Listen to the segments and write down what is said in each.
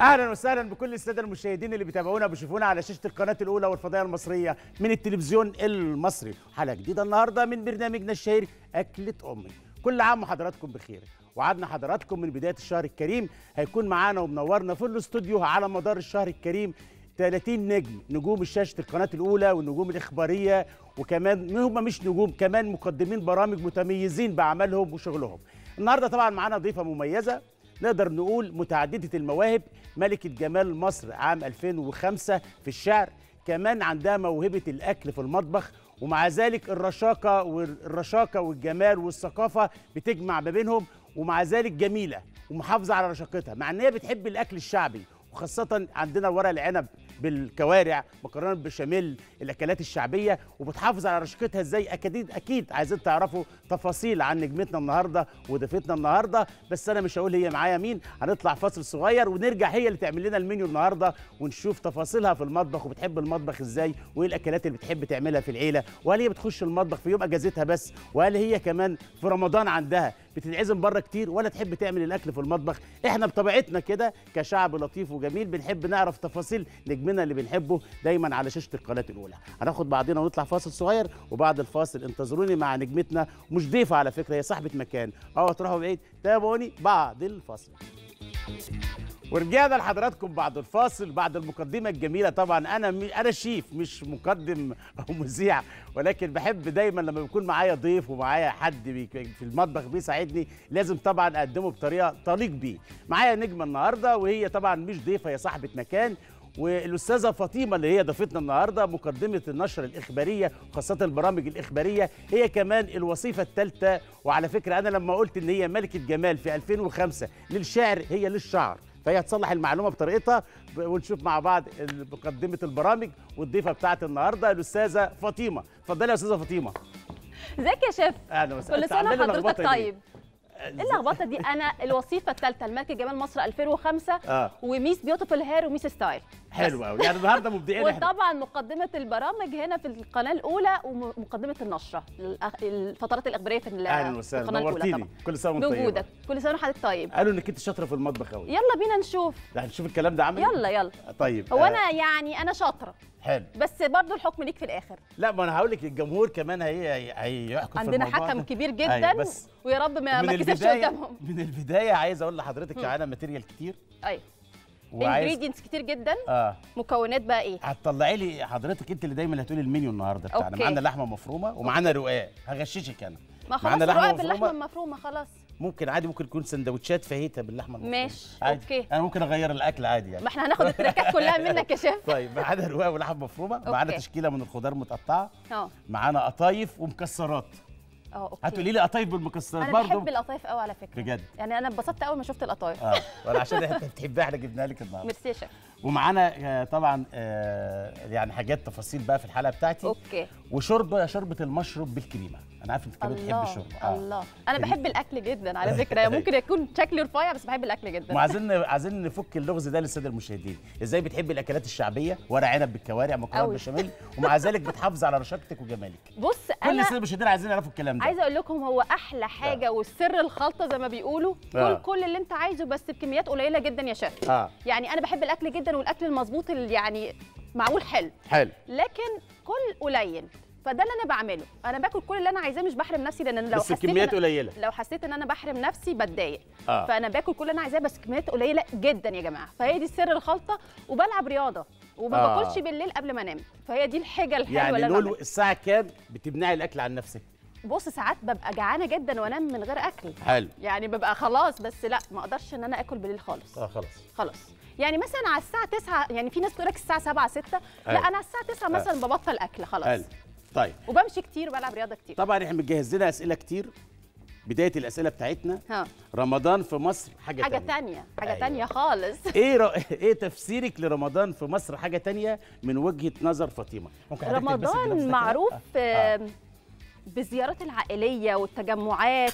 اهلا وسهلا بكل الساده المشاهدين اللي بيتابعونا وبيشوفونا على شاشه القناه الاولى والفضائيه المصريه من التلفزيون المصري. حلقه جديده النهارده من برنامجنا الشهير اكله امي. كل عام وحضراتكم بخير. وعدنا حضراتكم من بدايه الشهر الكريم هيكون معانا ومنورنا في الاستوديو على مدار الشهر الكريم 30 نجم، نجوم شاشه القناه الاولى والنجوم الاخباريه، وكمان هم مش نجوم، كمان مقدمين برامج متميزين باعمالهم وشغلهم. النهارده طبعا معانا ضيفه مميزه، نقدر نقول متعددة المواهب، ملكة جمال مصر عام 2005 في الشعر، كمان عندها موهبة الأكل في المطبخ، ومع ذلك الرشاقة والجمال والثقافة بتجمع ما بينهم، ومع ذلك جميلة ومحافظة على رشاقتها، مع إن هي بتحب الأكل الشعبي، وخاصة عندنا ورق العنب بالكوارع، مكرونة بالبشاميل، الأكلات الشعبية، وبتحافظ على رشاقتها إزاي. أكيد عايزين تعرفوا تفاصيل عن نجمتنا النهاردة وضيفتنا النهاردة، بس أنا مش هقول هي معايا مين. هنطلع فاصل صغير ونرجع، هي اللي تعمل لنا المنيو النهاردة ونشوف تفاصيلها في المطبخ، وبتحب المطبخ إزاي، وإيه الأكلات اللي بتحب تعملها في العيلة، وهل هي بتخش المطبخ في يوم أجازتها بس، وهل هي كمان في رمضان عندها بتتعزم بره كتير ولا تحب تعمل الاكل في المطبخ. احنا بطبيعتنا كده كشعب لطيف وجميل بنحب نعرف تفاصيل نجمنا اللي بنحبه دايما على شاشه القناه الاولى. هناخد بعضنا ونطلع فاصل صغير، وبعد الفاصل انتظروني مع نجمتنا، مش ضيفه على فكره، هي صاحبه مكان، هتروحوا بعيد، تابعوني بعد الفاصل. ورجعنا لحضراتكم بعد الفاصل، بعد المقدمه الجميله. طبعا انا شيف، مش مقدم او مذيع، ولكن بحب دايما لما بيكون معايا ضيف ومعايا حد في المطبخ بيساعدني، لازم طبعا اقدمه بطريقه تليق بيه. معايا نجمه النهارده، وهي طبعا مش ضيفه، هي صاحبه مكان، والاستاذه فاطمه اللي هي ضيفتنا النهارده، مقدمه النشر الاخباريه وخاصه البرامج الاخباريه، هي كمان الوصيفه الثالثه. وعلى فكره انا لما قلت ان هي ملكه جمال في 2005 للشعر، هي للشعر، فهي هتصلح المعلومه بطريقتها. ونشوف مع بعض مقدمه البرامج والضيفه بتاعت النهارده الاستاذه فاطمه. اتفضلي يا استاذه فاطمه. ازيك يا شيف؟ اهلا وسهلا. كل سنه وحضرتك طيب. ايه اللخبطه دي؟ انا الوصيفه الثالثه الملكه جمال مصر 2005 وميس بيوتيفول هير وميس ستايل. حلو قوي، يعني النهارده مبدئيا وطبعا مقدمه البرامج هنا في القناه الاولى، ومقدمه النشره الفترات الاخباريه في القناه الاولى. طبعا كل سنه وانت طيب. وجودك كل سنه وحضرتك طيب. قالوا انك انت شاطره في المطبخ قوي، يلا بينا نشوف. هنشوف الكلام ده عامل. يلا طيب. هو انا يعني انا شاطره حلو، بس برضه الحكم ليك في الاخر. لا ما انا هقول لك، الجمهور كمان هيحكم في الموضوع. عندنا حكم كبير جدا، ويا رب ما يكسبش قدامهم. من البدايه عايز اقول لحضرتك معانا ماتيريال كتير، ايوه، انجريدينتس كتير جدا. مكونات بقى ايه؟ هتطلعي لي حضرتك انت اللي دايما هتقولي المنيو النهارده بتاعنا. معانا لحمه مفرومه ومعانا رقاق، هغششك انا. ما خلاص رقاق باللحمه المفرومه خلاص. ممكن عادي، ممكن يكون سندوتشات فاهيتا باللحمه المفرومه. ماشي اوكي، انا ممكن اغير الاكل عادي يعني. ما احنا هناخد التركات كلها منك يا شيف. طيب معانا رقاق ولحمه مفرومه، معانا تشكيله من الخضار متقطعه، معانا قطايف ومكسرات. هتقولي لي قطايف بالمكسرات برضه؟ انا بحب القطايف قوي على فكره بجد، يعني انا اتبسطت قوي ما شفت القطايف. ولا عشان انت بتحبها احنا جبناها لك النهارده. ميرسي يا شيخ. ومعانا طبعا يعني حاجات تفاصيل بقى في الحلقه بتاعتي. اوكي. وشوربه، شوربه المشروب بالكريمه، انا عارف انت كمان بتحب الشوربه. الله، انا بحب الاكل جدا على فكره. ممكن يكون شكلي رفيع بس بحب الاكل جدا. وعايزين نفك اللغز ده للساده المشاهدين، ازاي بتحبي الاكلات الشعبيه، ورق عنب بالكوارع، مكرونه بالبشاميل، ومع ذلك بتحافظي على رشاقتك وجمالك. بص انا كل الساده المشاهدين عايزين يعرفوا الكلام ده. عايزه اقول لكم هو احلى حاجه والسر الخلطه زي ما بيقولوا. كل اللي انت عايزه بس بكميات قليله جدا يا شيف. يعني انا بحب الاكل جدا، والاكل المظبوط اللي يعني معقول حلو، لكن كل قليل، فده اللي انا بعمله. انا باكل كل اللي انا عايزاه، مش بحرم نفسي، لان انا لو حسيت كميات قليله، لو حسيت ان انا بحرم نفسي بتضايق. فانا باكل كل اللي انا عايزاه بس كميات قليله جدا يا جماعه، فهي دي سر الخلطه. وبلعب رياضه وما باكلش بالليل قبل ما انام، فهي دي الحاجه الحلوه. يعني نقول الساعه كام بتمنعي الاكل عن نفسك؟ بص ساعات ببقى جعانه جدا وانام من غير اكل. حلو، يعني ببقى خلاص، بس لا ما اقدرش ان انا اكل بالليل خالص. خلاص يعني مثلا على الساعه 9، يعني في ناس بتقول لك الساعه 7 6، لا انا على الساعه 9 مثلا ببطل اكل خلاص. طيب. وبمشي كتير وبلعب رياضه كتير. طبعا احنا مجهز لنا اسئله كتير. بدايه الاسئله بتاعتنا رمضان في مصر حاجه تانية خالص. ايه تفسيرك لرمضان في مصر حاجه تانية من وجهه نظر فاطمه؟ رمضان معروف بالزيارات العائليه والتجمعات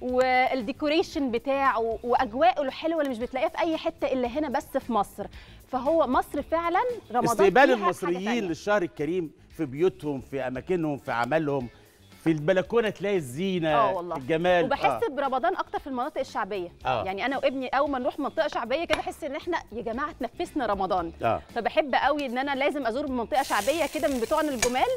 والديكوريشن بتاعه واجواءه الحلوه اللي مش بتلاقيها في اي حته الا هنا بس في مصر. فهو مصر فعلا رمضان، استقبال المصريين للشهر الكريم في بيوتهم، في اماكنهم، في عملهم، في في البلكونه تلاقي الزينه والله. الجمال وبحس برمضان اكتر في المناطق الشعبيه. يعني انا وابني اول ما نروح منطقه شعبيه كده احس ان احنا يا جماعه تنفسنا رمضان. فبحب قوي ان انا لازم ازور منطقه شعبيه كده من بتوعنا الجمال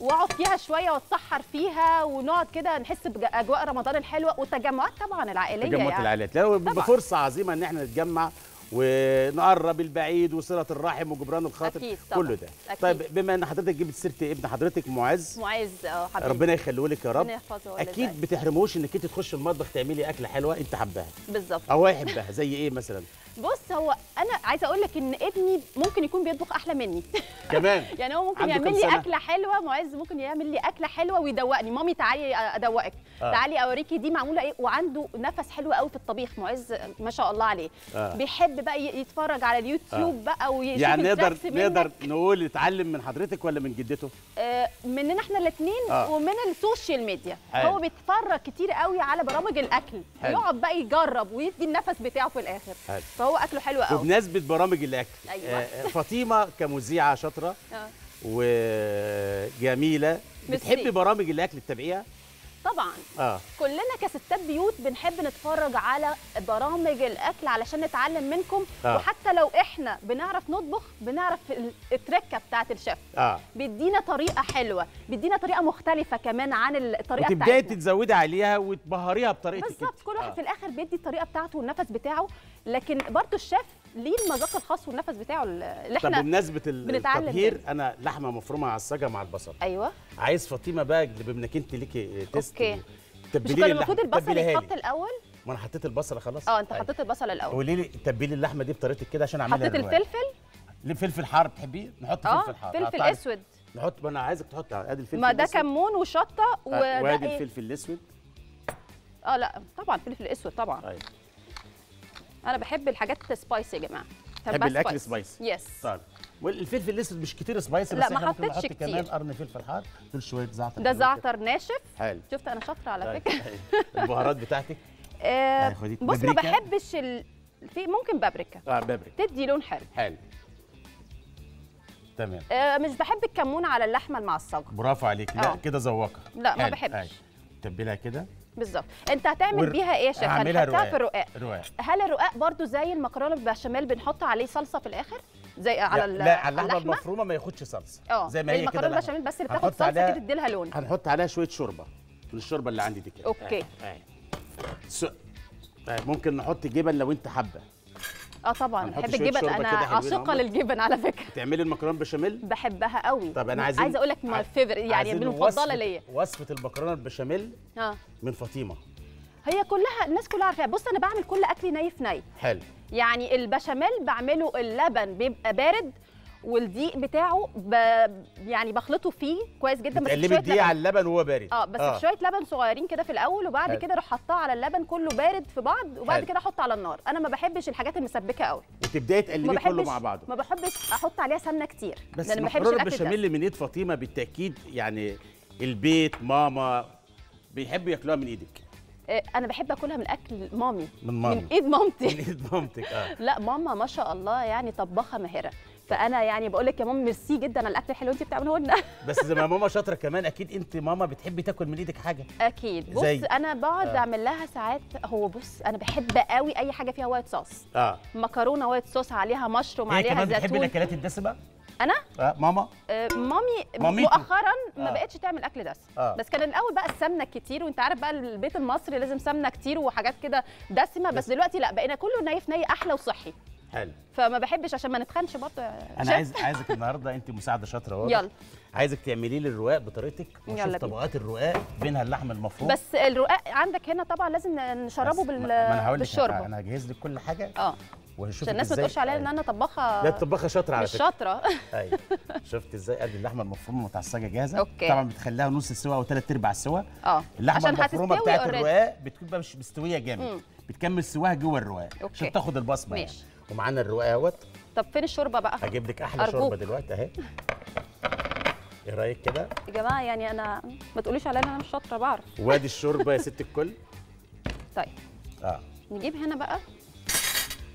واقعد فيها شويه واتسحر فيها ونقعد كده نحس باجواء رمضان الحلوه والتجمعات طبعا العائليه. تجمعات يعني. العائلات بيبقى فرصه عظيمه ان احنا نتجمع ونقرب البعيد وصله الرحم وجبران الخاطر كله ده. أكيد. طيب بما ان حضرتك جبت سيره ابن حضرتك معاذ. حبيبي ربنا يخليه لك يا رب. اكيد ما بتحرموش انك انت تخش المطبخ تعملي اكله حلوه انت حباها. بالظبط. او هو يحبها زي ايه مثلا؟ بص هو انا عايزه اقول لك ان ابني ممكن يكون بيطبخ احلى مني كمان. يعني هو ممكن يعمل لي اكله حلوه، معز ممكن يعمل لي اكله حلوه ويدوقني، مامي تعالي ادوقك، تعالي اوريكي دي معموله ايه، وعنده نفس حلو قوي في الطبيخ معز ما شاء الله عليه. بيحب بقى يتفرج على اليوتيوب بقى ويشوف. يعني نقدر نقول اتعلم من حضرتك ولا من جدته؟ مننا احنا الاثنين ومن السوشيال ميديا. هو بيتفرج كتير قوي على برامج الاكل، يقعد بقى يجرب ويدي النفس بتاعه في الاخر. هو اكله حلو قوي. بمناسبه برامج الاكل، فاطمه كمذيعه شاطره وجميله، بتحبي برامج الاكل تتابعيها؟ طبعا. كلنا كستات بيوت بنحب نتفرج على برامج الاكل علشان نتعلم منكم. وحتى لو احنا بنعرف نطبخ بنعرف التركه بتاعه الشيف. بيدينا طريقه حلوه، بيدينا طريقه مختلفه كمان عن الطريقه بتاعتنا، وتبداي تتزودي عليها وتبهريها بطريقتك. بالظبط. كل واحد في الاخر بيدي الطريقه بتاعته والنفس بتاعه، لكن برضه الشيف ليه المذاق الخاص والنفس بتاعه اللي احنا. طب بمناسبه التبهير، انا لحمه مفرومه على مع البصل. ايوه. عايز فاطمه بقى بابنك انت ليكي تست. اوكي. مش كان المفروض البصل يتحط الاول؟ ما انا حطيت البصله خلاص. انت حطيت البصله الاول. قولي لي تبلي اللحمه دي بطريقتك كده عشان اعملها. حطيت الفلفل؟ الفلفل حار بتحبيه؟ نحط فلفل حار. فلفل اسود نحط. ما انا عايزك تحط ادي الفلفل. ما ده كمون وشطه وادي الفلفل الاسود. لا طبعا فلفل اسود طبعا. انا بحب الحاجات سبايسي يا جماعه. بحب الاكل سبايسي. يس. طيب والفلفل الاسود مش كتير سبايسي بس احنا ممكن نحط كمان قرن فلفل حار، دول شويه زعتر. ده زعتر ناشف. حلو. شفت انا شاطره على فكره. البهارات بتاعتك؟ بص ما بحبش في ممكن بابريكا. بابريكا تدي لون حلو. حلو تمام. مش بحب الكمون على اللحمه المعصجه. برافو عليك. لا كده ذواقه. لا ما بحبش. تبلها كده. بالظبط. انت هتعمل بيها ايه يا شيخ؟ هنحطها في الرقاق. هل الرقاق برضو زي المكرونه بالبشاميل بنحط عليه صلصه في الاخر؟ زي على لا على اللحمه المفرومه ما ياخدش صلصه. زي ما هي كده. المكرونه بالبشاميل بس اللي بتاخد صلصه كده تدي لها لون. هنحط عليها شويه شوربه من الشوربه اللي عندي دي كده. اوكي. ممكن نحط جبن لو انت حابه. طبعا بحب الجبن. انا عاشقه للجبن على فكره. بتعملي المكرونه بشاميل؟ بحبها قوي. طب انا عايزه اقول لك ماي فيفورت، يعني المفضله ليا وصفه المكرونه البشاميل من فاطمه. هي كلها الناس كلها عارفاها. بص انا بعمل كل اكلي نايف نايف. حلو. يعني البشاميل بعمله اللبن بيبقى بارد والدقيق بتاعه يعني بخلطه فيه كويس جدا. بتقلبي الدقيق على اللبن وهو بارد. بس شويه لبن صغيرين كده في الاول وبعد كده اروح حطها على اللبن كله بارد في بعض وبعد كده احطه على النار. انا ما بحبش الحاجات المسبكه قوي. وتبداي تقلبيه كله مع بعضه. ما بحبش احط عليها سمنه كتير بس لان ما بحبش الاكل ده. البشاميل من ايد فاطمه بالتاكيد، يعني البيت ماما بيحبوا ياكلوها من ايدك. انا بحب اكلها من اكل مامي. من ايد مامتي. من ايد مامتك. لا ماما ما شاء الله يعني طباخه ماهره، فانا يعني بقول لك يا ماما ميرسي جدا على الاكل الحلو انت بتعمله لنا. بس زي ما ماما شاطره كمان اكيد انت ماما بتحبي تاكل من ايدك حاجه. اكيد. بص انا بقعد اعمل لها ساعات. هو بص انا بحب قوي اي حاجه فيها وايت صوص. مكرونه وايت صوص عليها مشروم عليها زيتون. هي كمان بتحبي الاكلات الدسمه. انا ماما مامي مؤخرا ما بقتش تعمل اكل دسم. بس كان الاول بقى السمنه كتير وانت عارف بقى البيت المصري لازم سمنه كتير وحاجات كده دسمه. بس دلوقتي لا بقينا كله نايف ناي احلى وصحي. حلو. فما بحبش عشان ما نتخنش برضه. انا عايزك النهارده انت مساعده شاطره اهو. يلا. عايزك تعملي لي الرقاق بطريقتك ونشوف طبقات الرقاق بينها اللحم المفروم. بس الرقاق عندك هنا طبعا لازم نشربه بالشوربه. انا هجهز لك كل حاجه. عشان الناس ما تقولش عليا ان انا طباخه. لا الطباخه شاطره على فكره. مش شاطره. ايوه. شفت ازاي؟ قد اللحمه المفرومه متعصجه جاهزه. اوكي. طبعا بتخليها نص سوا او ثلاث ارباع سوا. اللحمه المفرومه بتاعت الرقاق بتكون بقى مش مستويه جامد، بتكمل سواها جوه الرقاق عشان تاخد البصمه يعني. ومعانا الرقاق اهوت. طب فين الشوربه بقى؟ هجيب لك احلى شوربه دلوقتي اهي. ايه رايك كده؟ يا جماعه يعني انا ما تقوليش عليا ان انا مش شاطره، بعرف. وادي الشوربه يا ست الكل. طيب. نجيب هنا بقى.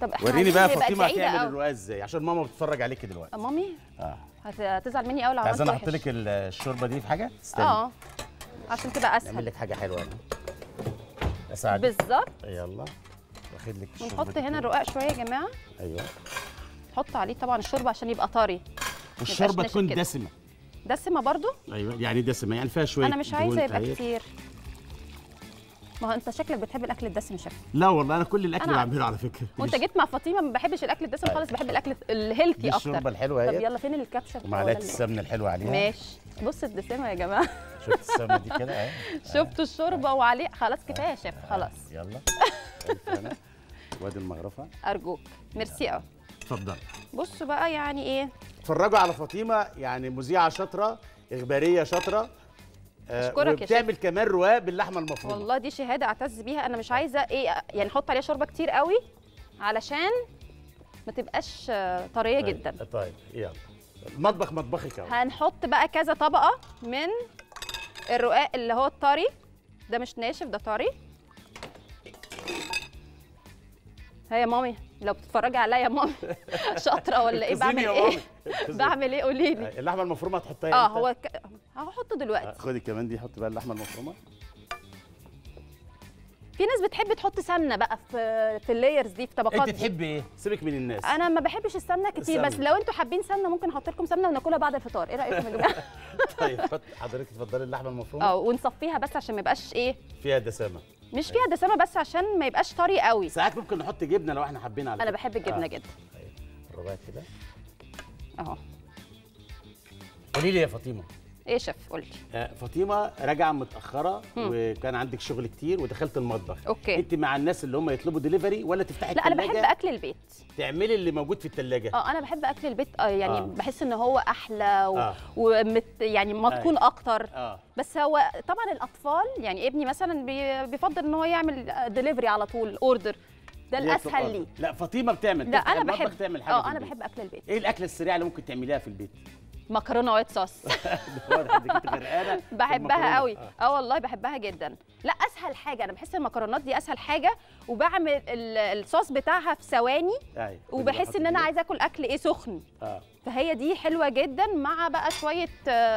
طب وريني بقى فاطمه هتعمل الرقاق ازاي عشان ماما بتتفرج عليكي دلوقتي. مامي هتزعل مني قوي لو عملت كده. عايز انا احط لك الشوربه دي في حاجه؟ استني. عشان تبقى اسهل. نعمل لك حاجه حلوه انا اساعدك بالظبط. يلا واخد لك الشوربه ونحط هنا الرقاق شويه يا جماعه. ايوه نحط عليه طبعا الشوربه عشان يبقى طري. الشوربه تكون دسمه. دسمه برضو؟ ايوه يعني دسمه يعني فيها شويه. انا مش عايزه يبقى كتير. ما هو انت شكلك بتحب الاكل الدسم شكلك. لا والله انا كل الاكل بعمله على فكره. وانت جيت مع فاطمه ما بحبش الاكل الدسم خالص، بحب الاكل الهيلثي اكتر. الشوربه الحلوه اهي. طب يلا فين الكبشه؟ ومعلقه السمنه الحلوه عليها. ماشي بص الدسمه يا جماعه. شفت السمنه دي كده اهي. شفتوا الشوربه وعليه خلاص كفايه يا شيف خلاص. يلا وادي المغرفه. ارجوك ميرسي قوي. اتفضل. بصوا بقى يعني ايه؟ اتفرجوا على فاطمه يعني مذيعه شاطره، اخباريه شاطره، اشكرك يا شيخ. بتعمل كمان رقاق باللحمه المفرومه. والله دي شهاده اعتز بيها. انا مش عايزه ايه يعني احط عليها شوربه كتير قوي علشان ما تبقاش طريه طيب. جدا. طيب يلا المطبخ مطبخك اهو. هنحط بقى كذا طبقه من الرقاق اللي هو الطري ده، مش ناشف ده طري. هي يا مامي لو بتتفرجي عليا يا مامي شاطره ولا ايه؟ بعمل ايه؟ بعمل ايه قولي لي. اللحمه المفرومه هتحطيها امتى؟ هو هحطه دلوقتي. خدي كمان دي، حطي بقى اللحمه المفرومه. في ناس بتحب تحط سمنه بقى في اللايرز دي في طبقات. انت تحبي ايه؟ سيبك من الناس. انا ما بحبش السمنه كتير السمنة. بس لو انتوا حابين سمنه ممكن احط لكم سمنه وناكلها بعد الفطار، ايه رايكم يا جماعه؟ طيب حضرتك اتفضلي اللحمه المفرومه. ونصفيها بس عشان ما يبقاش ايه؟ فيها دسامه. مش فيها دسامه بس عشان ما يبقاش طري قوي. ساعات ممكن نحط جبنه لو احنا حابين. على انا بحب الجبنه جدا. الرباية كده اهو. قولي لي يا فاطمه ايه شيف؟ قولي. فاطمه راجعه متاخره وكان عندك شغل كتير ودخلت المطبخ. اوكي انت مع الناس اللي هم يطلبوا دليفري ولا تفتحي الثلاجه؟ لا انا بحب اكل البيت. تعملي اللي موجود في الثلاجه. انا بحب اكل البيت يعني بحس ان هو احلى يعني متقون اكتر. بس هو طبعا الاطفال يعني ابني مثلا بيفضل ان هو يعمل دليفري على طول اوردر، ده الاسهل ليه. لا فاطمه بتعمل. لا انا بحب تعمل حاجه. انا بحب اكل البيت. ايه الاكله السريعه اللي ممكن تعمليها في البيت؟ مكرونه وايت صوص. بحبها قوي. والله بحبها جدا. لا اسهل حاجه، انا بحس المكرونات دي اسهل حاجه وبعمل الصوص بتاعها في ثواني. وبحس ان انا عايزه اكل ايه سخن. فهي دي حلوه جدا مع بقى شويه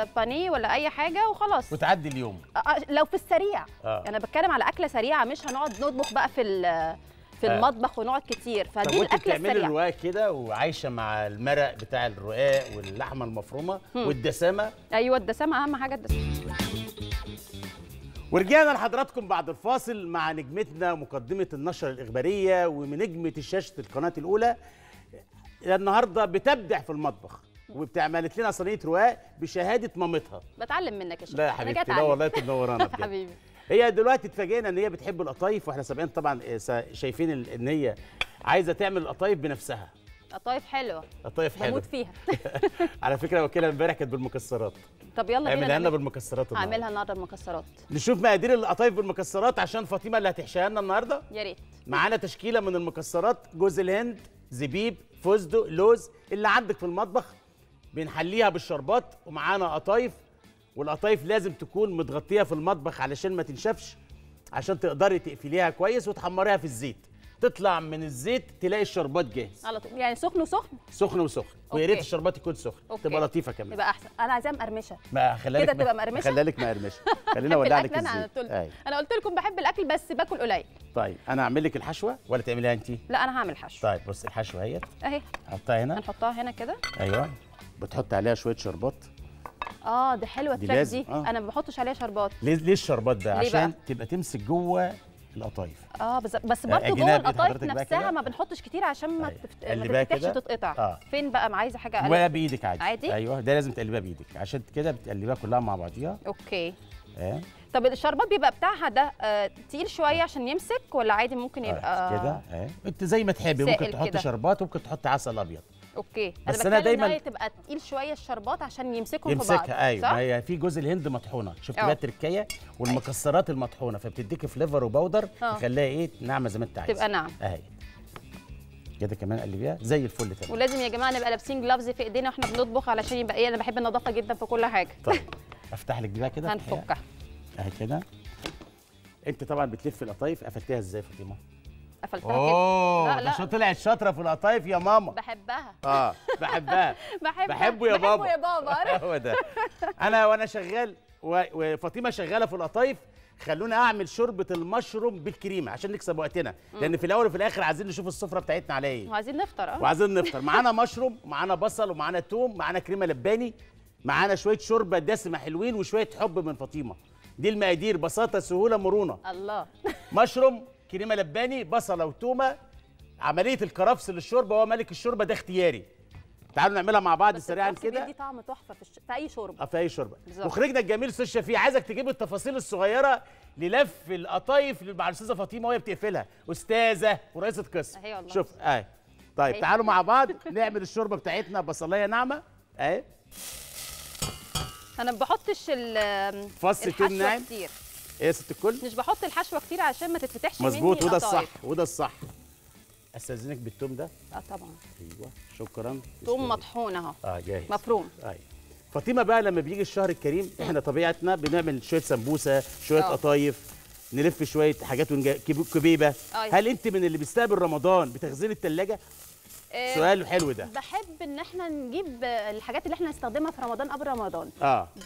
بانيه ولا اي حاجه وخلاص وتعدي اليوم. لو في السريع. انا بتكلم على اكله سريعه، مش هنقعد نطبخ بقى في المطبخ ونقعد كتير. فدي الاكله السريعه. بتعملي الرقاق كده وعايشه مع المرق بتاع الرقاق واللحمه المفرومه والدسامه. ايوه الدسامه اهم حاجه الدسامه. ورجعنا لحضراتكم بعد الفاصل مع نجمتنا مقدمه النشره الاخباريه ومنجمه شاشه القناه الاولى النهارده، بتبدع في المطبخ وبتعملت لنا صينيه رقاق بشهاده مامتها. بتعلم منك يا شيخ. لا يا حبيبتي لا والله تنورانا حبيبي. هي دلوقتي اتفاجئنا ان هي بتحب القطايف، واحنا سابقين طبعا شايفين ان هي عايزه تعمل القطايف بنفسها. قطايف حلوه. قطايف حلوه بموت فيها. على فكره وكيله امبارح كانت بالمكسرات. طب يلا بينا نعملها لنا بالمكسرات. هعملها النهارده بالمكسرات. نشوف مقادير القطايف بالمكسرات عشان فاطمه اللي هتحشيها لنا النهارده. يا ريت. معانا تشكيله من المكسرات، جوز الهند، زبيب، فستق، لوز، اللي عندك في المطبخ بنحليها بالشربات. ومعانا قطايف، والقطايف لازم تكون متغطيه في المطبخ علشان ما تنشفش، عشان تقدري تقفليها كويس وتحمريها في الزيت. تطلع من الزيت تلاقي الشربات جاهز على طول. يعني سخن وسخن. سخن وسخن، ويا ريت الشربات يكون سخن. تبقى لطيفه كمان، تبقى احسن. انا عايزاها مقرمشه. ما خلالك كده تبقى مقرمشه. خلالك مقرمشه. خلينا اولع لك الزيت. انا قلت لكم بحب الاكل بس باكل قليل. طيب انا اعمل لك الحشوه ولا تعمليها انت؟ لا انا هعمل حشو. طيب بص الحشوه اهي اهي. حطها هنا. هنحطها هنا كده. ايوه بتحط عليها شويه شربات. دي حلوه الفراخ دي. انا ما بحطش عليها شربات. ليه الشربات ده؟ عشان تبقى تمسك جوه القطايف. بس برضه جوه القطايف نفسها ما بنحطش كتير عشان ما تفتحش تتقطع. فين بقى؟ ما عايزه حاجه اقلبها بايدك عادي. ايوه ده لازم تقلبها بايدك، عشان كده بتقلبها كلها مع بعضيها. اوكي. طب الشربات بيبقى بتاعها ده تقيل شويه عشان يمسك ولا عادي ممكن يبقى كده؟ انت زي ما تحبي، ممكن تحطي شربات وممكن تحطي عسل ابيض. اوكي بس انا دايما تبقى تقيل شويه الشربات عشان يمسكوا في بعض. يمسكها ايوه. ما هي في جوز الهند مطحونه، شفت بقى التركية والمكسرات المطحونه، فبتديكي فليفر وباودر تخليها ايه ناعمه زي ما انت عايزه. تبقى ناعمه اهي كده. كمان قلبيها زي الفل تمام. ولازم يا جماعه نبقى لابسين جلافز في ايدينا واحنا بنطبخ علشان يبقى ايه. انا بحب النظافه جدا في كل حاجه. طيب افتح لك دي بقى كده. هنفكها اهي كده. انت طبعا بتلف القطايف. قفلتيها ازاي يا فاطمه؟ قفلتها كده. لا عشان طلعت شاطره في القطايف يا ماما. بحبها. بحبها. بحبه يا بابا. بحبه يا بابا. هو ده. انا وانا شغال وفاطمه شغاله في القطايف، خلونا اعمل شوربه المشروم بالكريمه عشان نكسب وقتنا، لان في الاول وفي الاخر عايزين نشوف السفره بتاعتنا على ايه، وعايزين نفطر وعايزين نفطر. معانا مشروم، معانا بصل، ومعانا توم، معانا كريمه لباني، معانا شويه شوربه دسمه حلوين، وشويه حب من فاطمه. دي المقادير، بساطه، سهوله، مرونه. الله. مشروم، كريمه لباني، بصله وتومه. عمليه الكرفس للشوربه، هو ملك الشوربه ده اختياري. تعالوا نعملها مع بعض سريعا كده. دي طعم تحفه في اي شوربه. في اي شوربه. مخرجنا الجميل استاذ شفيق، عايزك تجيب التفاصيل الصغيره للف القطايف مع الاستاذه فاطمه وهي بتقفلها، استاذه ورئيسه قسم. اهي والله. شوف اهي. طيب أهي. تعالوا مع بعض نعمل الشوربه بتاعتنا بصلايه ناعمه اهي. انا ما بحطش فص توم ناعم كتير. ايه يا ست الكل؟ مش بحط الحشوه كتير عشان ما تتفتحش مني. مظبوط، وده الصح وده الصح. استاذنك بالتوم ده؟ طبعا. ايوه شكرا. توم مطحون اهو. جاهز مفروم. ايوه. فاطمه بقى لما بيجي الشهر الكريم احنا طبيعتنا بنعمل شويه سمبوسه، شويه قطايف، نلف شويه حاجات كبيبه. هل انت من اللي بيستقبل رمضان بتخزين الثلاجه؟ سؤال حلو ده. بحب ان احنا نجيب الحاجات اللي احنا نستخدمها في رمضان قبل رمضان.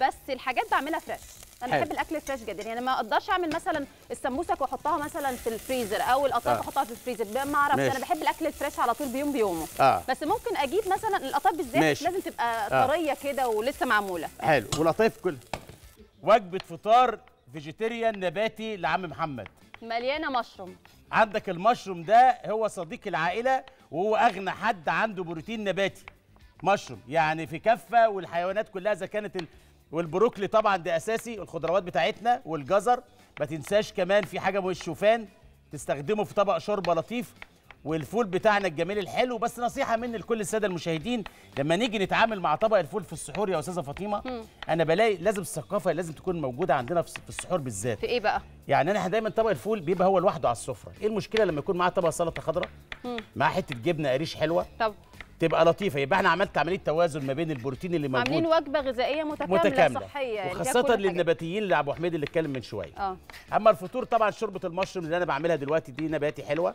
بس الحاجات بعملها فريش. انا بحب الاكل فريش جدا، يعني ما اقدرش اعمل مثلا السمبوسه واحطها مثلا في الفريزر او القطايف واحطها في الفريزر، ما اعرفش. انا بحب الاكل الفريش على طول بيوم بيومه. بس ممكن اجيب مثلا القطايف بالذات لازم تبقى طريه كده ولسه معموله. حلو. والقطايف كلها وجبه فطار فيجيتيريان نباتي لعم محمد، مليانه مشروم. عندك المشروم ده هو صديق العائله، وهو اغنى حد عنده بروتين نباتي. مشروم يعني في كفه، والحيوانات كلها اذا كانت والبروكلي طبعا ده اساسي، والخضروات بتاعتنا والجزر. ما تنساش كمان في حاجه الشوفان تستخدمه في طبق شوربه لطيف، والفول بتاعنا الجميل الحلو. بس نصيحه مني لكل الساده المشاهدين، لما نيجي نتعامل مع طبق الفول في السحور يا استاذه فاطمه، انا بلاقي لازم الثقافه لازم تكون موجوده عندنا في السحور بالذات. في ايه بقى؟ يعني انا دايما طبق الفول بيبقى هو لوحده على السفره، ايه المشكله لما يكون معاه طبق سلطه خضراء مع حته جبنه قريش حلوه؟ طب تبقى لطيفه. يبقى احنا عملت عمليه توازن ما بين البروتين اللي موجود، عاملين وجبه غذائيه متكامله صحيه، وخاصه للنباتيين اللي ابو حميد اللي اتكلم من شويه. اما الفطور طبعا شوربه المشروم اللي انا بعملها دلوقتي دي نباتي حلوه،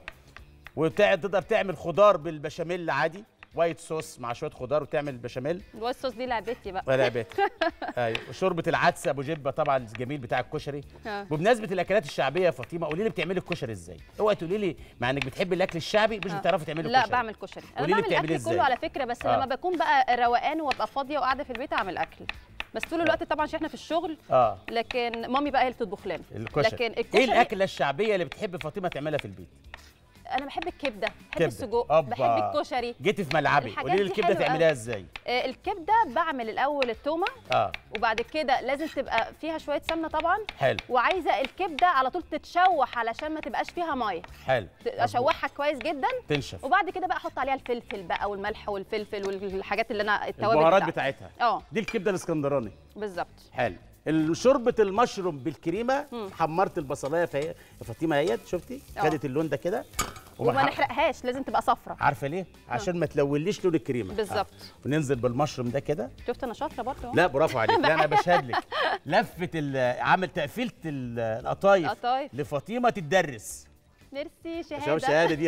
وتقدر تعمل خضار بالبشاميل عادي، وايت صوص مع شويه خضار وتعمل البشاميل. الوايت صوص دي لعبتي بقى. لعبتي. ايوه. شوربه العدس ابو جبه طبعا الجميل بتاع الكشري. وبمناسبه الاكلات الشعبيه يا فاطمه، قولي لي بتعملي الكشري ازاي؟ اوعي تقولي لي مع انك بتحبي الاكل الشعبي مش بتعرفي تعملي الكشري. لا بعمل كشري. انا بعمل الاكل كله على فكره، بس لما بكون بقى روقان وابقى فاضيه وقاعده في البيت اعمل اكل. بس طول الوقت طبعا عشان احنا في الشغل. لكن مامي بقى هي اللي بتطبخ لنا. لكن الكشري. ايه الاكله الشعبيه اللي بتحبي فاطمه تعملها في البيت؟ انا بحب الكبده، بحب السجق، بحب الكشري. جيتي في ملعبي. قولي لي الكبده تعمليها ازاي؟ الكبده بعمل الاول التومه، وبعد كده لازم تبقى فيها شويه سمنه طبعا. حلو. وعايزه الكبده على طول تتشوح علشان ما تبقاش فيها ميه. حلو. اشوحها كويس جدا تنشف، وبعد كده بقى احط عليها الفلفل بقى والملح والفلفل والحاجات اللي انا التوابل البهارات بتاعتها. دي الكبده الاسكندراني بالظبط. حلو. شوربه المشروم بالكريمه. حمرت البصلايه يا فاطمه اهيت، شفتي خدت اللون ده كده، وما نحرقهاش، لازم تبقى صفرة. عارفه ليه؟ عشان ما تلونليش لون الكريمه بالظبط. وننزل بالمشروم ده كده. شفت انا شاطره برضه؟ لا برافو عليك. لا انا بشهد لك. لفه عامل تقفيله القطايف لفاطمه تتدرس. ميرسي. شهاده. شهاده دي.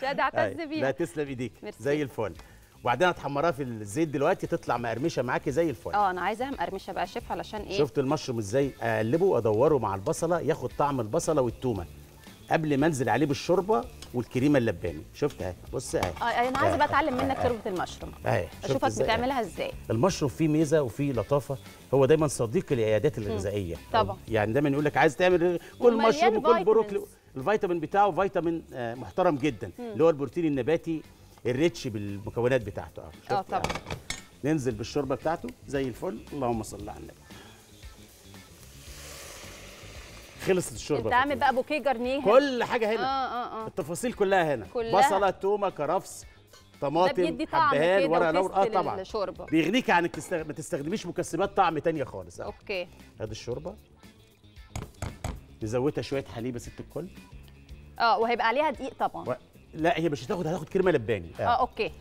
شهاده اعتز بيها. لا تسلم ايديك. زي الفل. وبعدين هتحمرها في الزيت دلوقتي، تطلع مقرمشه معاكي زي الفل. انا عايزاها مقرمشه بقى شيف، علشان ايه؟ شفت المشروم ازاي؟ اقلبه وادوره مع البصله ياخد طعم البصله والتومه قبل ما انزل عليه بالشوربه والكريمه اللباني. شفت اهي، بص اهي. انا عايزه بقى اتعلم منك شوربه المشروم اهي، اشوفك بتعملها ازاي. المشروم فيه ميزه وفيه لطافه، هو دايما صديق العيادات الغذائيه طبعا. يعني دايما يقول لك عايز تعمل كل مشروم وكل بروكلي، الفيتامين بتاعه فيتامين محترم جدا، اللي هو البروتين النباتي الريتش بالمكونات بتاعته. طبعا. ننزل بالشوربه بتاعته زي الفل. اللهم صل على النبي. خلصت الشوربه. انت عامل بقى بوكيه جرنيه، كل حاجه هنا. التفاصيل كلها هنا، كلها بصله، تومه، كرفس، طماطم، حبهان، ورق لورا. طبعا بيغنيك عن ما تستخدميش مكسبات طعم ثانيه خالص. اوكي. ادي الشوربه، نزودها شويه حليب يا ست الكل. وهيبقى عليها دقيق طبعا. لا هي مش هتاخد كريمه لباني. اوكي.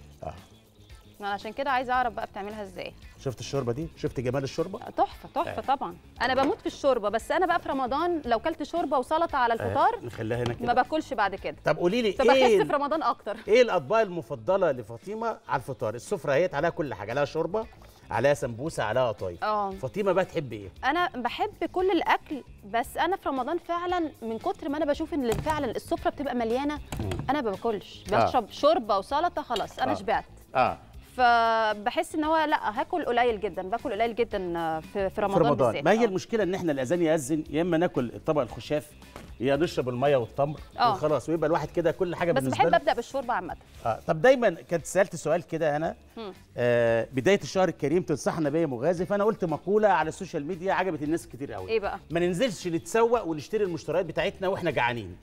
انا عشان كده عايزه اعرف بقى بتعملها ازاي. شفت الشوربه دي؟ شفت جمال الشوربه؟ تحفه تحفه. طبعا انا بموت في الشوربه، بس انا بقى في رمضان لو كلت شوربه وسلطه على الفطار نخليها هنا كده، ما باكلش بعد كده. طب قولي لي ايه بحس في رمضان اكتر؟ ايه الاطباق المفضله لفاطمه على الفطار؟ السفره اهيت عليها كل حاجه، عليها شوربه، عليها سمبوسه عليها قطايف. فاطمه بقى تحب ايه؟ انا بحب كل الاكل، بس انا في رمضان فعلا من كتر ما انا بشوف ان فعلا السفره بتبقى مليانه انا ما باكلش، بشرب شوربه وسلطه خلاص انا شبعت. فبحس ان هو لا هاكل قليل جدا، باكل قليل جدا في رمضان بالذات. ما هي المشكله ان احنا الاذان ياذن يا اما ناكل الطبق الخشاف يا نشرب الميه والتمر وخلاص، ويبقى الواحد كده كل حاجه بالنسبه له. بس بحب ابدا بالشوربه عامه. طب دايما كنت سالت سؤال كده انا بدايه الشهر الكريم تنصحنا بيه مغازي، فانا قلت مقوله على السوشيال ميديا عجبت الناس كتير قوي. ايه بقى؟ ما ننزلش نتسوق ونشتري المشتريات بتاعتنا واحنا جعانين،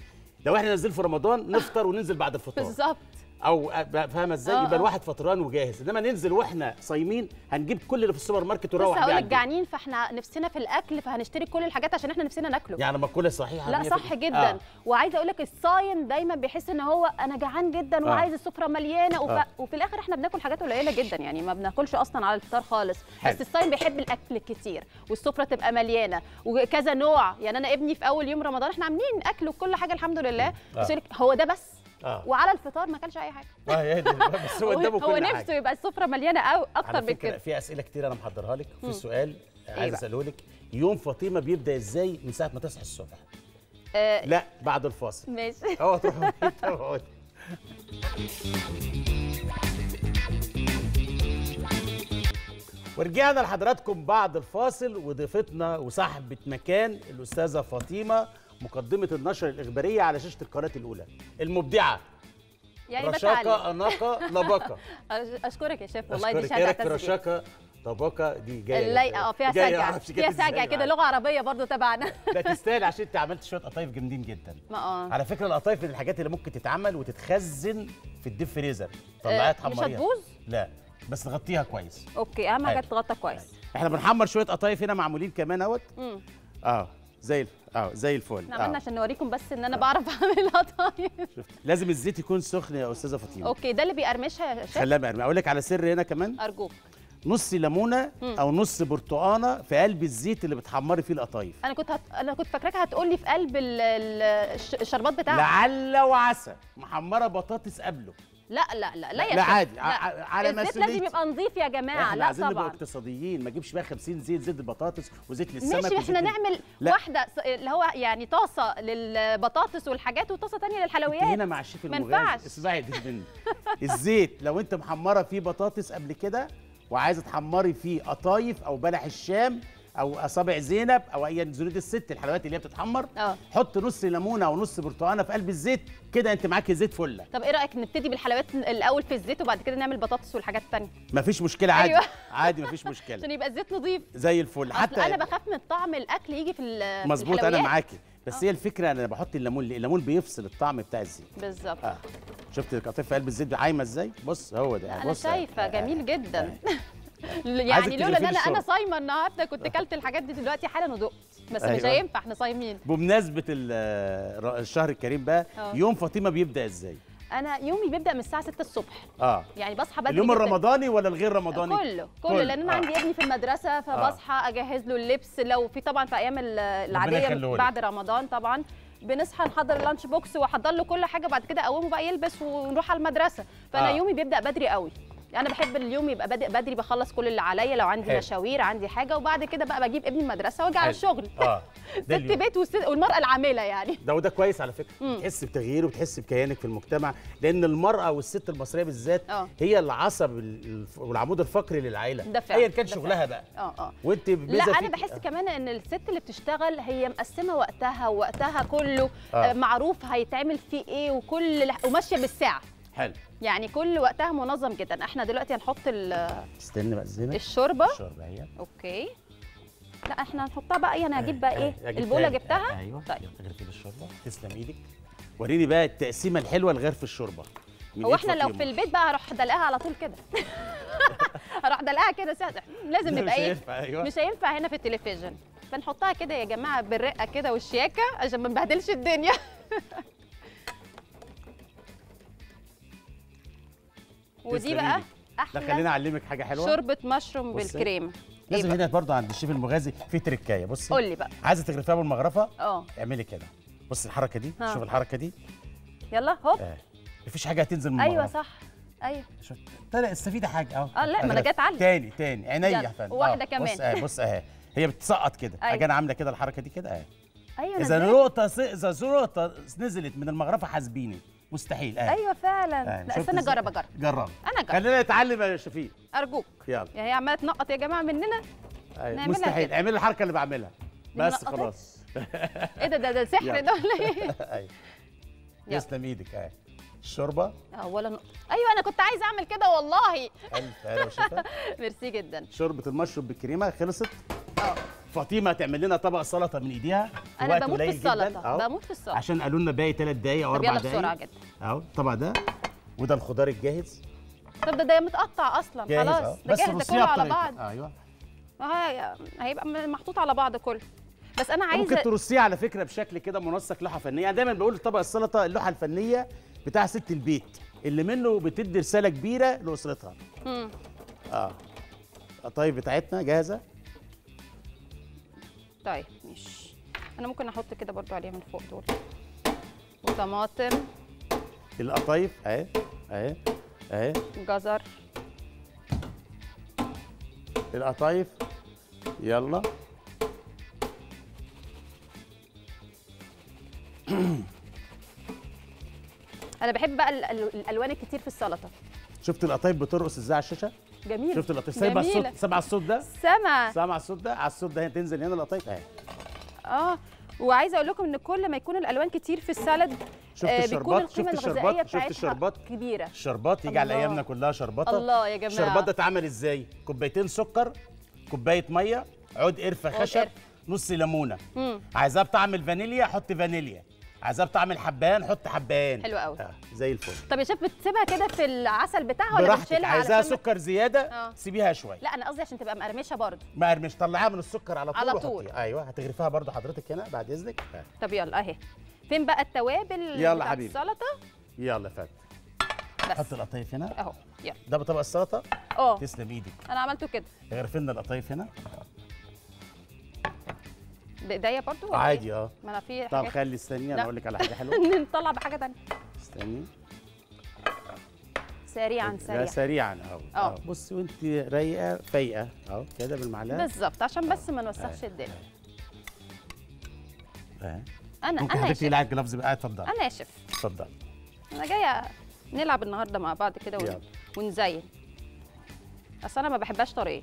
لو احنا ننزل في رمضان نفطر وننزل بعد الفطار. بالظبط. او فاهمه ازاي؟ يبقى الواحد فطران وجاهز، انما ننزل واحنا صايمين هنجيب كل اللي في السوبر ماركت ونروح بيه. بس هقول لك جعانين، فاحنا نفسنا في الاكل فهنشتري كل الحاجات عشان احنا نفسنا ناكله. يعني مقوله صحيحه. لا صح جدا. وعايزه اقول لك الصايم دايما بيحس ان هو انا جعان جدا وعايز السفره مليانه وفي الاخر احنا بناكل حاجات قليله جدا، يعني ما بناكلش اصلا على الفطار خالص. بس الصايم بيحب الاكل كتير والسفره تبقى مليانه وكذا نوع. يعني انا ابني في اول يوم رمضان احنا عاملين اكل وكل حاجه الحمد لله، بس هو ده بس. وعلى الفطار ما كانش اي حاجه. بس هو قدامه كل حاجه، هو نفسه يبقى السفره مليانه قوي اكتر من كده. في اسئله كتير انا محضرها لك. في سؤال عايز اساله لك، يوم فاطمه بيبدا ازاي من ساعه ما تصحى الصبح؟ لا بعد الفاصل. ماشي. تروحوا تقعدوا. ورجعنا لحضراتكم بعد الفاصل، وضيفتنا وصاحبه مكان الاستاذه فاطمه مقدمة النشر الإخبارية على شاشة القناة الأولى المبدعة، يعني رشاقة أناقة لباقة. أشكرك يا شيف والله، دي شهادة تسجيل. رشاقة طباقة دي جاية اللايقة فيها سجع، فيها سجع كده، لغة عربية برضو تبعنا. لا تستاهل، عشان أنت عملت شوية قطايف جامدين جدا. على فكرة القطايف من الحاجات اللي ممكن تتعمل وتتخزن في الديب فريزر، طلعيها تحمريها مش هتبوظ؟ لا بس تغطيها كويس. أوكي، أهم حاجة تغطى كويس. إحنا بنحمر شوية قطايف هنا معمولين كمان أهوت. زي الفل. احنا عملنا عشان نوريكم بس ان انا بعرف اعمل قطايف. لازم الزيت يكون سخن يا استاذه فاطمه. اوكي، ده اللي بيقرمشها يا شيخ. خليها مقرمشه. اقول لك على سر هنا كمان ارجوك، نص ليمونه او نص برتقانه في قلب الزيت اللي بتحمري فيه القطايف. انا كنت فاكراك هتقول لي في قلب الشربات بتاعها. لعل وعسى محمره بطاطس قبله. لا لا لا لا يا شيخ، لا عادي. على مسؤوليتي الزيت لازم يبقى نظيف يا جماعه. لا طبعا، نبقى اقتصاديين، ما اجيبش بقى 50 زيت البطاطس وزيت للسمك. ماشي، احنا نعمل واحده اللي هو يعني طاسه للبطاطس والحاجات وطاسه ثانيه للحلويات. هنا مع الشيف المغازي. اسمعي مني. الزيت لو انت محمره فيه بطاطس قبل كده وعايزه تحمري فيه قطايف او بلح الشام او اصابع زينب او اي زنود الست، الحلويات اللي هي بتتحمر، حط نص ليمونه ونص برتقانه في قلب الزيت كده، انت معاكي زيت فله. طب ايه رايك نبتدي بالحلويات الاول في الزيت وبعد كده نعمل بطاطس والحاجات الثانيه؟ مفيش مشكله عادي. أيوة. عادي مفيش مشكله، عشان يبقى الزيت نظيف زي الفل. حتى انا بخاف من طعم الاكل يجي في الحلويات. مظبوط، انا معاكي، بس هي الفكره انا بحط الليمون ليه؟ الليمون بيفصل الطعم بتاع الزيت. بالظبط. شفت القطيف في قلب الزيت عايمه ازاي؟ بص هو ده. انا شايفه جميل جدا. يعني لولا ان انا صايمه النهارده كنت كلت الحاجات دي دلوقتي حالا ودقت، بس مش هينفع احنا صايمين. بمناسبه الشهر الكريم بقى، يوم فاطمه بيبدا ازاي؟ انا يومي بيبدا من الساعه 6 الصبح. يعني بصحى بدري. اليوم الرمضاني ولا الغير رمضاني؟ كله لان انا عندي ابني في المدرسه، فبصحى اجهز له اللبس لو في طبعا في ايام العاديه بعد رمضان طبعا. بنصحى نحضر اللانش بوكس واحضر له كل حاجه، بعد كده اقومه بقى يلبس ونروح على المدرسه. فانا يومي بيبدا بدري قوي. انا بحب اليوم يبقى بادئ بدري، بخلص كل اللي عليا، لو عندي مشاوير عندي حاجه، وبعد كده بقى بجيب ابني المدرسه واجي على الشغل. ست بيت والمراه العامله يعني. ده وده كويس على فكره. بتحس بتغيير وبتحس بكيانك في المجتمع، لان المراه والست المصريه بالذات هي العصب والعمود الفقري للعائله. ده فعلا. هي كان شغلها بقى. وانت لا انا بحس كمان ان الست اللي بتشتغل هي مقسمه وقتها، ووقتها كله معروف هيتعمل فيه ايه، وماشيه بالساعه. حلو. يعني كل وقتها منظم جدا. احنا دلوقتي هنحط استنى بقى الزينه. الشوربه هي. اوكي. لا احنا هنحطها بقى. انا هجيب بقى ايه؟ البوله جبتها. ايوه. طيب غرفي الشوربه. تسلم ايدك. وريني بقى التقسيمه الحلوه لغرف الشوربه. هو احنا لو في البيت بقى هروح دلقاها على طول كده. هروح دلقاها كده ساعه، لازم نبقى ايه؟ مش هينفع هنا في التلفزيون. فنحطها كده يا جماعه بالرقه كده والشياكه عشان ما نبهدلش الدنيا. ودي بقى احلى. لا خليني اعلمك حاجه حلوه، شوربه مشروم بالكريمه. لازم هنا برضه عند الشيف المغازي في تركايه. بصي قول لي بقى، عايزه تغرفيها بالمغرفه. اعملي كده، بصي الحركه دي. شوف الحركه دي. يلا هوب. مفيش حاجه هتنزل من المغرفه. ايوه صح. ايوه طلع استفيده حاجه اهو. لا ما انا جاي اتعلم تاني عينيا فندم. وواحده كمان. بص اهي هي بتسقط كده اجي انا عامله كده الحركه دي كده اهي. ايوه اذا نقطه نزلت من المغرفه حاسبيني مستحيل. ايوه فعلا. لا استنى اجرب خلينا نتعلم يا شفيق ارجوك. يلا هي عماله تنقط يا جماعه مننا. أيوة. مستحيل. اعملي الحركه اللي بعملها بس خلاص. ايه ده سحر ده ولا ايه؟ ايوه يسلم ايدك. اهي الشوربه اولا. ايوه انا كنت عايزه اعمل كده والله. ايوه شفتها. ميرسي جدا. شوربه المشروب بالكريمه خلصت. فاطمه تعمل لنا طبق سلطه من ايديها. انا بموت في السلطه عشان قالوا لنا باقي 3 دقايق او 4 دقايق. يلا بسرعه جدا اهو. طبعا ده وده الخضار الجاهز. طب ده متقطع اصلا خلاص. ده جاهز كله على بعض. ايوه هيبقى محطوط على بعض كله. بس انا عايزه ممكن ترصيه على فكره بشكل كده منسق لوحه فنيه. انا دايما بقول طبق السلطه اللوحه الفنيه بتاع ست البيت اللي منه بتدي رساله كبيره لاسرتها. القطايف بتاعتنا جاهزه. طيب ماشي. انا ممكن احط كده برضو عليها من فوق دول وطماطم. القطايف اهي اهي اهي. جزر القطايف. يلا انا بحب بقى الالوان الكتير في السلطه. شفت القطايف بترقص ازاي على الشاشه؟ جميل. شفت القطايف سامع الصوت ده؟ سامع الصوت ده. على الصوت ده تنزل هنا القطايف اهي. وعايزه اقول لكم ان كل ما يكون الالوان كتير في السلد بيكون القيمه الغذائيه بتاعتها كبيره. الشربات يجي على ايامنا كلها شربطه. الله يا جماعه. الشربات ده اتعمل ازاي؟ 2 كوبايات سكر، 1 كوباية ميه، عود قرفه خشب، نص ليمونه. عايزاه بطعم الفانيليا حط فانيليا. عايزاه بطعم الحبان حط حبان. حلو قوي. زي الفل. طب يا شيف بتسيبها كده في العسل بتاعها ولا بتشيلها؟ عايزاها سكر زياده سيبيها شويه. لا انا قصدي عشان تبقى مقرمشه برضه. مقرمشه طلعيها من السكر على طول. ايوه هتغرفيها برضه حضرتك هنا بعد اذنك. طب يلا اهي. فين بقى التوابل بتاعت السلطه؟ يلا يا فندم. حط القطايف هنا اهو. يلا ده بطبق السلطه. تسلم ايدك. انا عملته كده. غرفي لنا القطايف هنا. بايديا برضه عادي. ما انا في حاجه. طب خلي استني انا اقول لك على حاجه حلوه. نطلع بحاجه ثانيه. استني سريعا. سريعا اهو. بصي وانت رايقه فايقه اهو كده بالمعلقه بالظبط عشان بس ما نوسخش الدنيا. انا يا شيف. ممكن حضرتك لفظ بقى. اتفضل. انا يا شيف. اتفضل. انا جايه نلعب النهارده مع بعض كده ونزين. اصل انا ما بحبهاش طريه.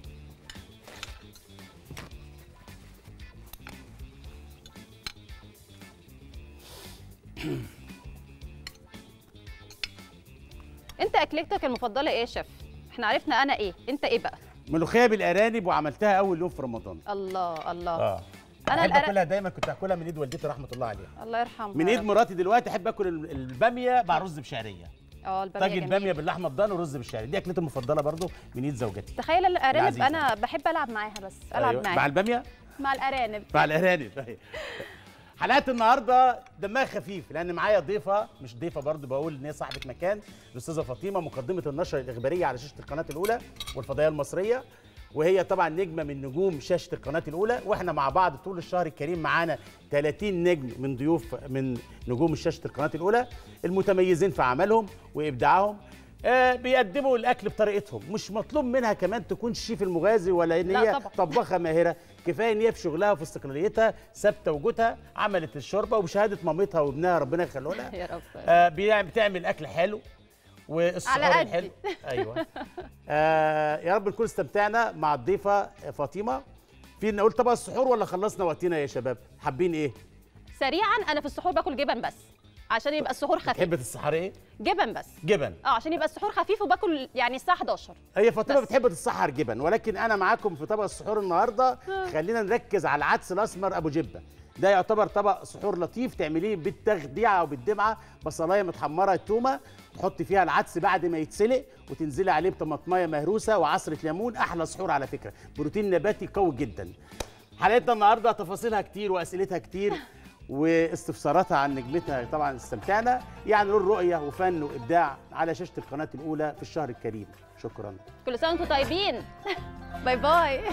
انت اكلتك المفضله ايه يا شيف؟ احنا عرفنا انا ايه، انت ايه بقى؟ ملوخيه بالارانب وعملتها اول يوم في رمضان. الله. انا باكلها دايما. كنت اكلها من ايد والدتي رحمه الله عليها. الله يرحمها. من ايد مراتي دلوقتي. احب اكل الباميه مع رز بشعريه. الباميه طاجن باميه باللحمه الضاني ورز بالشعريه. دي اكلتي المفضله برضو من ايد زوجتي. تخيل الارانب انا بحب العب معاها بس. العب معاها مع الباميه مع الارانب. حلقات النهارده دمها خفيف لان معايا ضيفه مش ضيفه برضو بقول ان هي صاحبه مكان. الاستاذه فاطمه مقدمه النشره الاخباريه على شاشه القناه الاولى والفضائيه المصريه، وهي طبعا نجمه من نجوم شاشه القناه الاولى. واحنا مع بعض طول الشهر الكريم معانا 30 نجم من ضيوف من نجوم شاشه القناه الاولى المتميزين في عملهم وابداعهم. بيقدموا الاكل بطريقتهم. مش مطلوب منها كمان تكون شيف المغازي ولا ان هي طباخه ماهره. كفايه ان هي في شغلها وفي استقلاليتها ثابته وجودها. عملت الشوربه وبشهاده مامتها وابنها ربنا يخلوا لها. يا رب. بتعمل اكل حلو والسعر الحلو. ايوه. يا رب نكون استمتعنا مع الضيفه فاطمه. في نقول طبق السحور ولا خلصنا وقتنا يا شباب؟ حابين ايه؟ سريعا. انا في السحور باكل جبن بس عشان يبقى السحور خفيف. بتحب تتسحري ايه؟ جبن بس. جبن. عشان يبقى السحور خفيف وباكل يعني الساعه 11. هي فاطمه بتحب تتسحر جبن، ولكن انا معاكم في طبق السحور النهارده. خلينا نركز على العدس الاسمر ابو جبه. ده يعتبر طبق سحور لطيف تعمليه بالتخديعه او بالدمعه. بصلايه متحمره التومه تحطي فيها العدس بعد ما يتسلق وتنزلي عليه بطماطمايه مهروسه وعصره ليمون. احلى سحور على فكره. بروتين نباتي قوي جدا. حلقتنا النهارده تفاصيلها كتير واسئلتها كتير واستفساراتها عن نجمتها. طبعا استمتعنا يعني نور رؤيه وفن وابداع على شاشه القناه الاولى في الشهر الكريم. شكرا. كل سنه وانتم طيبين. باي باي.